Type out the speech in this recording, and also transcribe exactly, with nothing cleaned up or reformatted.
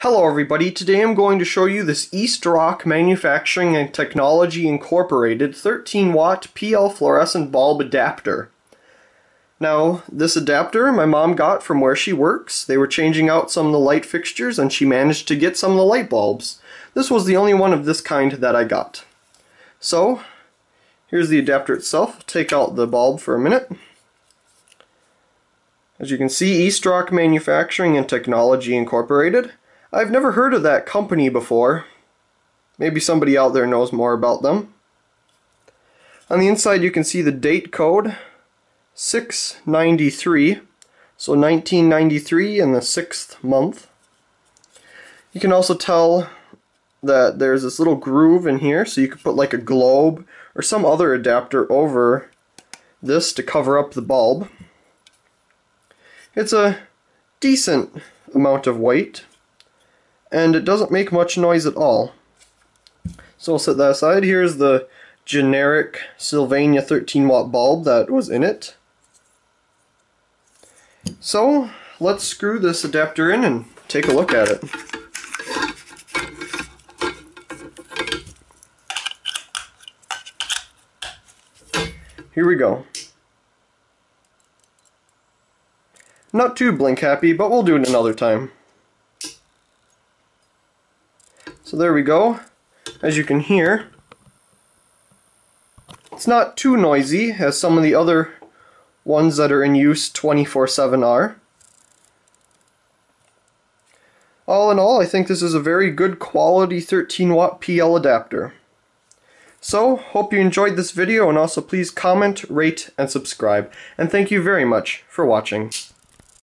Hello everybody, today I'm going to show you this Eastrock Manufacturing and Technology Incorporated thirteen watt P L fluorescent bulb adapter. Now, this adapter my mom got from where she works. They were changing out some of the light fixtures and she managed to get some of the light bulbs. This was the only one of this kind that I got. So, here's the adapter itself. I'll take out the bulb for a minute. As you can see, Eastrock Manufacturing and Technology Incorporated. I've never heard of that company before. Maybe somebody out there knows more about them. On the inside you can see the date code six ninety-three, so nineteen ninety-three in the sixth month. You can also tell that there's this little groove in here, so you could put like a globe or some other adapter over this to cover up the bulb. It's a decent amount of weight, and it doesn't make much noise at all. So I'll set that aside. Here's the generic Sylvania thirteen watt bulb that was in it. So let's screw this adapter in and take a look at it. Here we go. Not too blink happy, but we'll do it another time. So there we go. As you can hear, it's not too noisy as some of the other ones that are in use twenty-four seven are. All in all, I think this is a very good quality thirteen watt P L adapter. So, hope you enjoyed this video, and also please comment, rate, and subscribe. And thank you very much for watching.